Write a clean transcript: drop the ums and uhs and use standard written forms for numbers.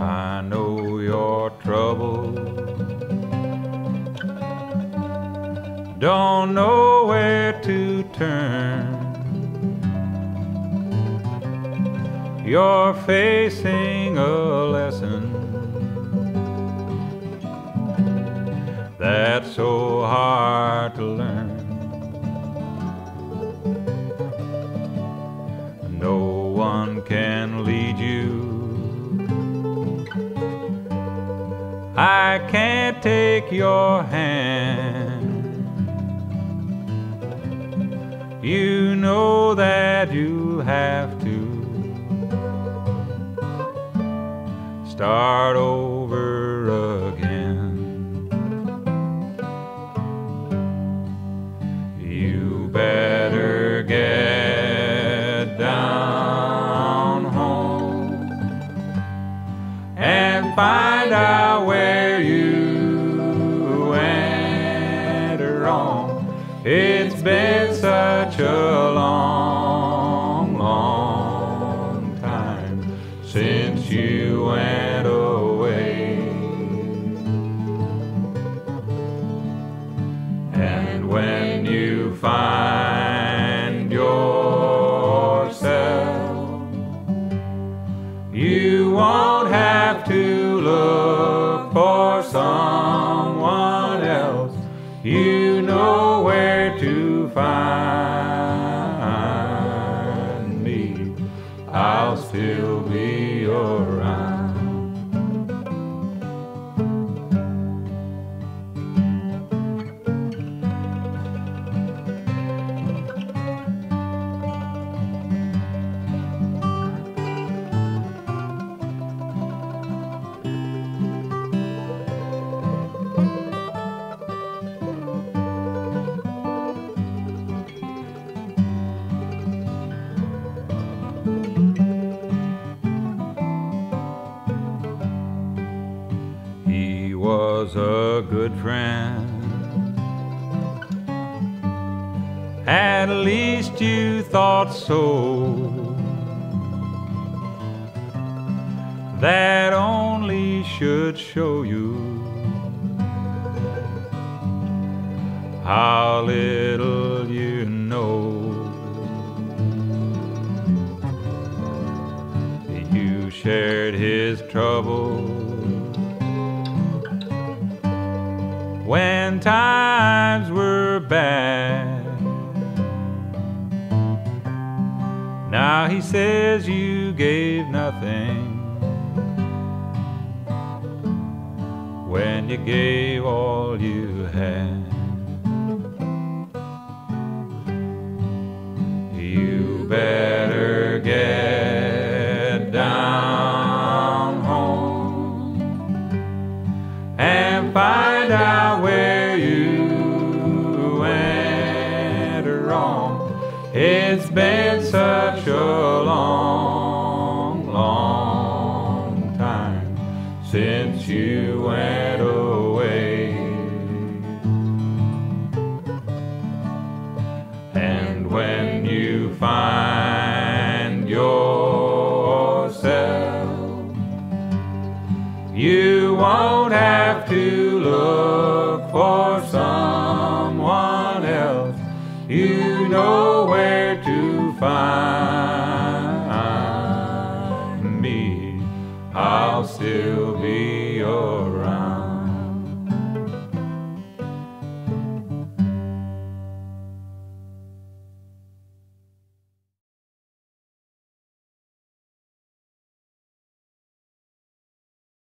I know your trouble. Don't know where to turn. You're facing a lesson that's so hard to learn. No one can lead you. I can't take your hand. You know that you have to start over again. You better get down home and find out where you went wrong. It's been such a long, long time since you went away. And when you find yourself, you won't have to look for someone else. You know where to find me. I'll still be around. He was a good friend, at least you thought so. That only should show you how little you know. You shared his trouble when times were bad. Now he says you gave nothing when you gave all you had. You better get down home and find out where you went wrong. It's been such a long, long time since you went away. And when you find yourself, you won't have to look for someone else. You know where to find me. I'll still